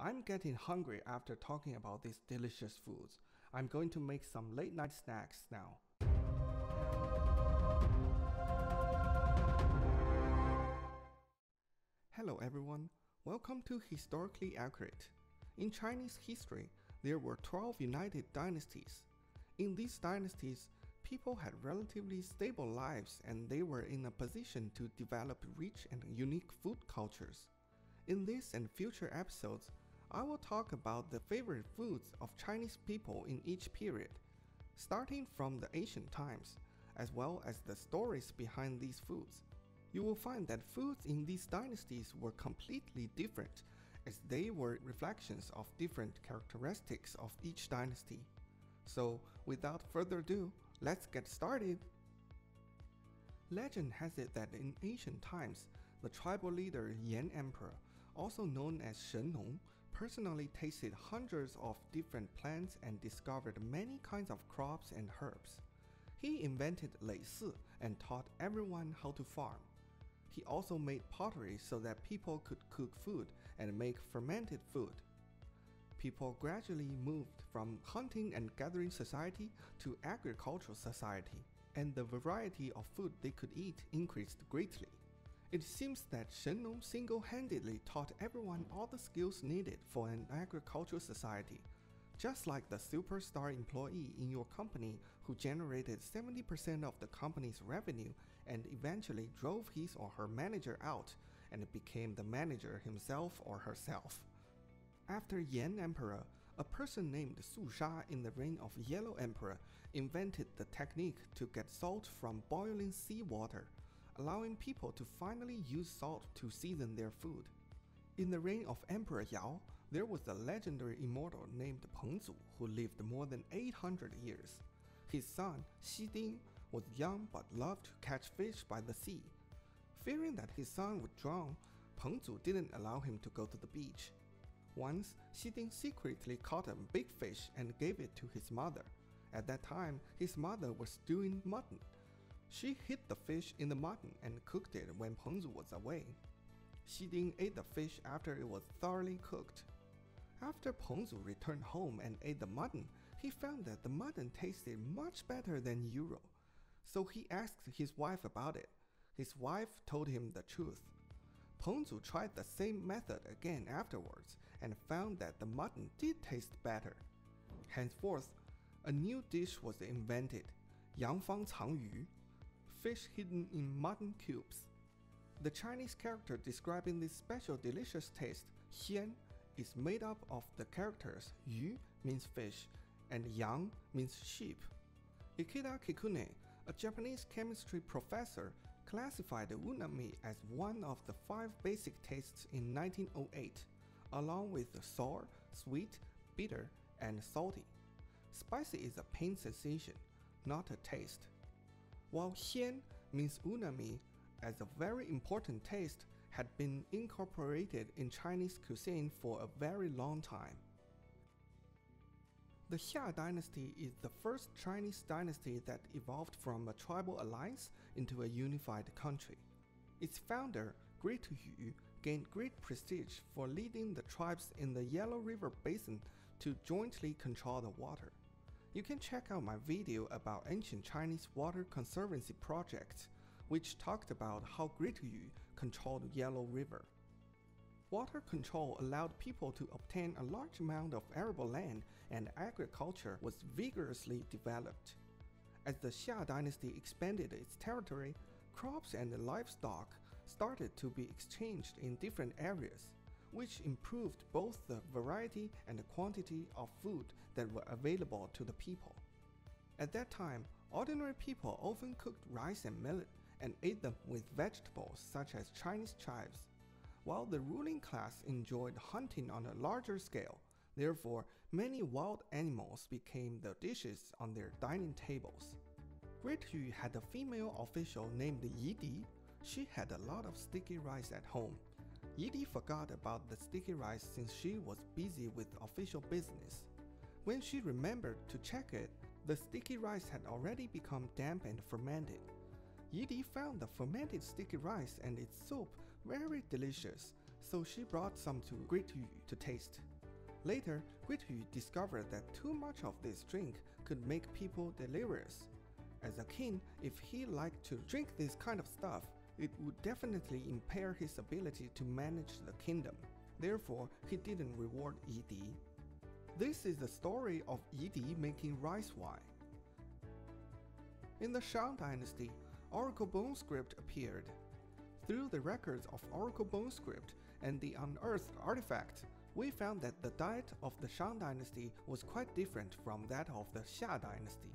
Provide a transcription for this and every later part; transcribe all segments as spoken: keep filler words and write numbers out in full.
I'm getting hungry after talking about these delicious foods. I'm going to make some late night snacks now. Hello everyone, welcome to Historically Accurate. In Chinese history, there were twelve united dynasties. In these dynasties, people had relatively stable lives and they were in a position to develop rich and unique food cultures. In this and future episodes, I will talk about the favorite foods of Chinese people in each period, starting from the ancient times, as well as the stories behind these foods. You will find that foods in these dynasties were completely different, as they were reflections of different characteristics of each dynasty. So, without further ado, let's get started! Legend has it that in ancient times, the tribal leader Yan Emperor, also known as Shen Nong, personally tasted hundreds of different plants and discovered many kinds of crops and herbs. He invented Lei Si and taught everyone how to farm. He also made pottery so that people could cook food and make fermented food. People gradually moved from hunting and gathering society to agricultural society, and the variety of food they could eat increased greatly. It seems that Shen Nong single-handedly taught everyone all the skills needed for an agricultural society, just like the superstar employee in your company who generated seventy percent of the company's revenue and eventually drove his or her manager out and became the manager himself or herself. After Yan Emperor, a person named Su Sha in the reign of Yellow Emperor invented the technique to get salt from boiling seawater, allowing people to finally use salt to season their food. In the reign of Emperor Yao, there was a legendary immortal named Peng Zu who lived more than eight hundred years. His son, Xiding, was young but loved to catch fish by the sea. Fearing that his son would drown, Peng Zu didn't allow him to go to the beach. Once, Xiding secretly caught a big fish and gave it to his mother. At that time, his mother was stewing mutton. She hid the fish in the mutton and cooked it when Peng Zu was away. Xiding ate the fish after it was thoroughly cooked. After Peng Zu returned home and ate the mutton, he found that the mutton tasted much better than usual. So he asked his wife about it. His wife told him the truth. Peng Zu tried the same method again afterwards and found that the mutton did taste better. Henceforth, a new dish was invented, Yangfang Changyu, fish hidden in mutton cubes. The Chinese character describing this special delicious taste, xiān, is made up of the characters yu means fish and yang means sheep. Ikeda Kikune, a Japanese chemistry professor, classified unami as one of the five basic tastes in nineteen oh eight, along with sour, sweet, bitter, and salty. Spicy is a pain sensation, not a taste. While xiān means unami, as a very important taste, had been incorporated in Chinese cuisine for a very long time. The Xia dynasty is the first Chinese dynasty that evolved from a tribal alliance into a unified country. Its founder, Great Yu, gained great prestige for leading the tribes in the Yellow River basin to jointly control the water. You can check out my video about ancient Chinese water conservancy projects, which talked about how Great Yu controlled Yellow River. Water control allowed people to obtain a large amount of arable land, and agriculture was vigorously developed. As the Xia dynasty expanded its territory, crops and livestock started to be exchanged in different areas, which improved both the variety and the quantity of food that were available to the people. At that time, ordinary people often cooked rice and millet and ate them with vegetables such as Chinese chives, while the ruling class enjoyed hunting on a larger scale. Therefore, many wild animals became the dishes on their dining tables. Great Yu had a female official named Yi Di. She had a lot of sticky rice at home. Yi Di forgot about the sticky rice since she was busy with official business. When she remembered to check it, the sticky rice had already become damp and fermented. Yi Di found the fermented sticky rice and its soup very delicious, so she brought some to Great Yu to taste. Later, Great Yu discovered that too much of this drink could make people delirious. As a king, if he liked to drink this kind of stuff, it would definitely impair his ability to manage the kingdom. Therefore, he didn't reward Yi Di. This is the story of Yi Di making rice wine. In the Shang Dynasty, Oracle bone script appeared. Through the records of Oracle bone script and the unearthed artifact, we found that the diet of the Shang Dynasty was quite different from that of the Xia dynasty.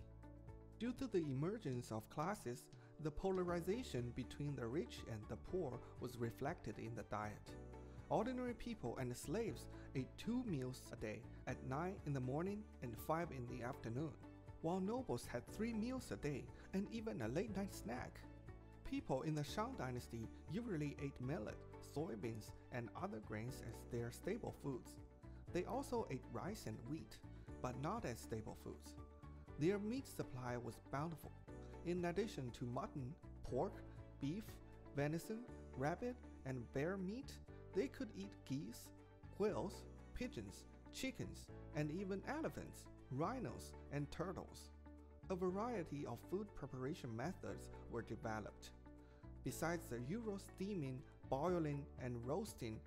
Due to the emergence of classes, the polarization between the rich and the poor was reflected in the diet. Ordinary people and slaves ate two meals a day, at nine in the morning and five in the afternoon, while nobles had three meals a day and even a late-night snack. People in the Shang dynasty usually ate millet, soybeans, and other grains as their staple foods. They also ate rice and wheat, but not as staple foods. Their meat supply was bountiful. In addition to mutton, pork, beef, venison, rabbit, and bear meat, they could eat geese, quails, pigeons, chickens, and even elephants, rhinos, and turtles. A variety of food preparation methods were developed. Besides the usual steaming, boiling, and roasting,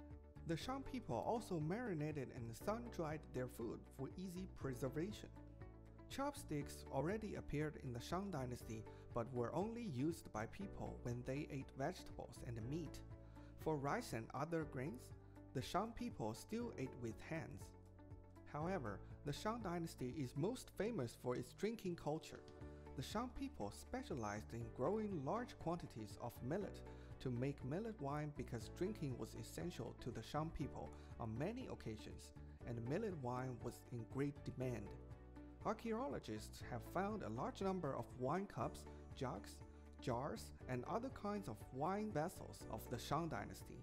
the Shang people also marinated and sun-dried their food for easy preservation. Chopsticks already appeared in the Shang dynasty but were only used by people when they ate vegetables and meat. For rice and other grains, the Shang people still ate with hands. However, the Shang dynasty is most famous for its drinking culture. The Shang people specialized in growing large quantities of millet to make millet wine because drinking was essential to the Shang people on many occasions, and millet wine was in great demand. Archaeologists have found a large number of wine cups, jugs, jars, and other kinds of wine vessels of the Shang dynasty.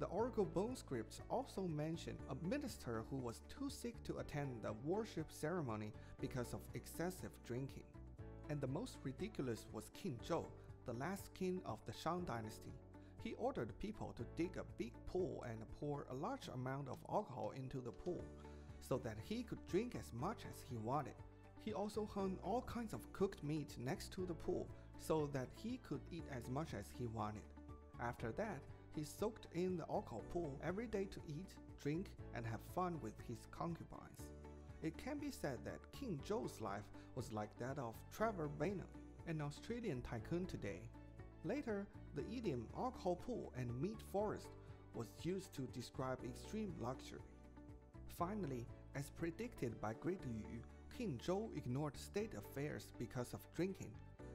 The Oracle bone scripts also mention a minister who was too sick to attend the worship ceremony because of excessive drinking. And the most ridiculous was King Zhou, the last king of the Shang dynasty. He ordered people to dig a big pool and pour a large amount of alcohol into the pool, so that he could drink as much as he wanted. He also hung all kinds of cooked meat next to the pool so that he could eat as much as he wanted. After that, he soaked in the alcohol pool every day to eat, drink, and have fun with his concubines. It can be said that King Zhou's life was like that of Trevor Baynum, an Australian tycoon today. Later, the idiom alcohol pool and meat forest was used to describe extreme luxury. Finally, as predicted by Great Yu, King Zhou ignored state affairs because of drinking.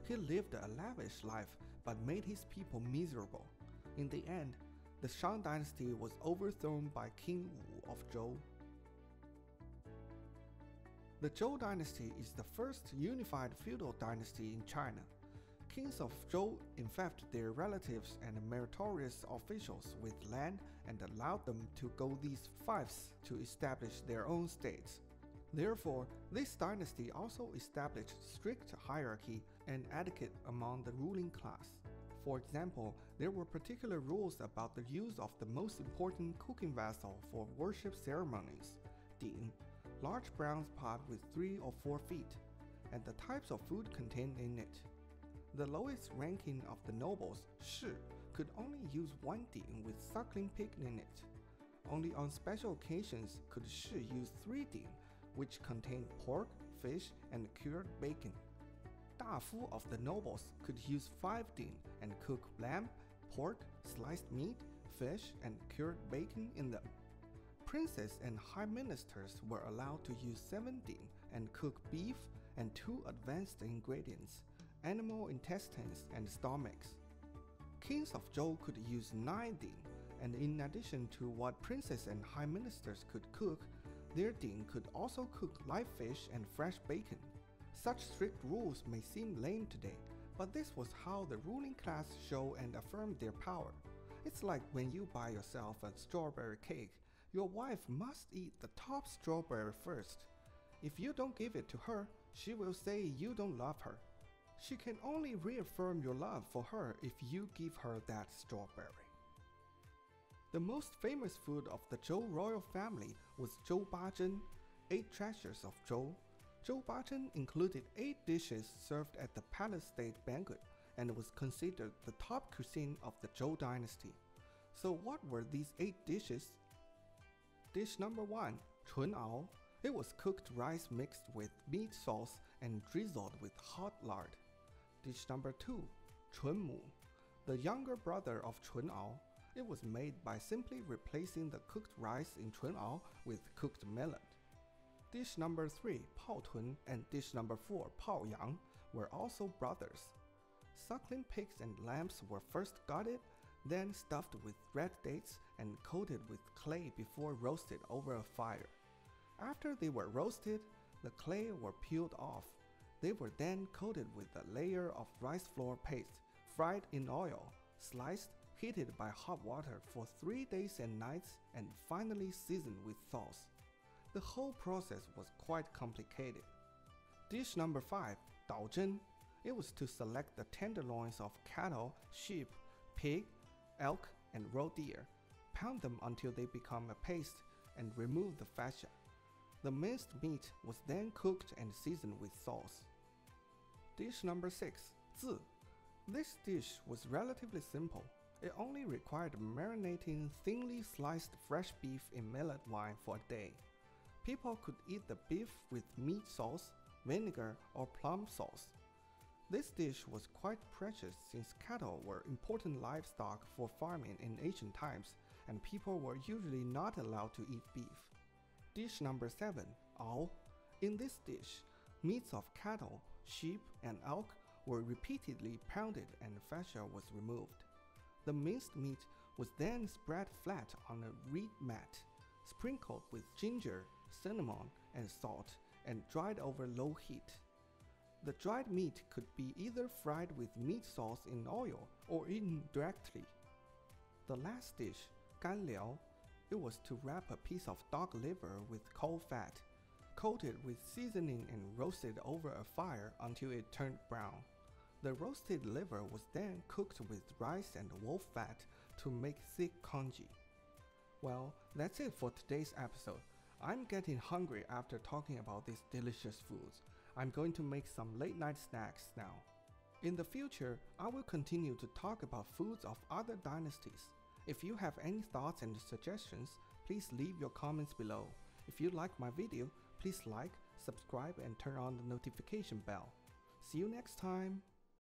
He lived a lavish life but made his people miserable. In the end, the Shang dynasty was overthrown by King Wu of Zhou. The Zhou dynasty is the first unified feudal dynasty in China. Kings of Zhou infected their relatives and meritorious officials with land and allowed them to go these fiefs to establish their own states. Therefore, this dynasty also established strict hierarchy and etiquette among the ruling class. For example, there were particular rules about the use of the most important cooking vessel for worship ceremonies, ding, large bronze pot with three or four feet, and the types of food contained in it. The lowest ranking of the nobles, shi, could only use one ding with suckling pig in it. Only on special occasions could shi use three ding, which contained pork, fish, and cured bacon. Dafu of the nobles could use five ding and cook lamb, pork, sliced meat, fish, and cured bacon in them. Princes and high ministers were allowed to use seven ding and cook beef and two advanced ingredients, animal intestines and stomachs. Kings of Zhou could use nine ding, and in addition to what princes and high ministers could cook, their ding could also cook live fish and fresh bacon. Such strict rules may seem lame today, but this was how the ruling class showed and affirmed their power. It's like when you buy yourself a strawberry cake, your wife must eat the top strawberry first. If you don't give it to her, she will say you don't love her. She can only reaffirm your love for her if you give her that strawberry. The most famous food of the Zhou royal family was Zhou Ba Zhen, eight treasures of Zhou. Zhou Ba Zhen included eight dishes served at the palace state banquet and was considered the top cuisine of the Zhou dynasty. So what were these eight dishes? Dish number one, Chun Ao. It was cooked rice mixed with meat sauce and drizzled with hot lard. Dish number two, Chun Mu. The younger brother of Chun Ao. It was made by simply replacing the cooked rice in Chun Ao with cooked millet. Dish number three, Pao Tun, and dish number four, Pao Yang, were also brothers. Suckling pigs and lambs were first gutted, then stuffed with red dates and coated with clay before roasted over a fire. After they were roasted, the clay were peeled off. They were then coated with a layer of rice flour paste, fried in oil, sliced, heated by hot water for three days and nights, and finally seasoned with sauce. The whole process was quite complicated. Dish number five, Daozhen. It was to select the tenderloins of cattle, sheep, pig, elk, and roe deer, pound them until they become a paste, and remove the fascia. The minced meat was then cooked and seasoned with sauce. Dish number six, Zi. This dish was relatively simple. It only required marinating thinly sliced fresh beef in millet wine for a day. People could eat the beef with meat sauce, vinegar, or plum sauce. This dish was quite precious since cattle were important livestock for farming in ancient times, and people were usually not allowed to eat beef. Dish number seven, Ao. In this dish, meats of cattle, sheep, and elk were repeatedly pounded and fascia was removed. The minced meat was then spread flat on a reed mat, sprinkled with ginger, cinnamon, and salt, and dried over low heat. The dried meat could be either fried with meat sauce in oil or eaten directly. The last dish, Gan Liao, it was to wrap a piece of dog liver with cold fat, coated with seasoning and roasted over a fire until it turned brown. The roasted liver was then cooked with rice and wolf fat to make thick congee. Well, that's it for today's episode. I'm getting hungry after talking about these delicious foods. I'm going to make some late night snacks now. In the future, I will continue to talk about foods of other dynasties. If you have any thoughts and suggestions, please leave your comments below. If you like my video, please like, subscribe, and turn on the notification bell. See you next time!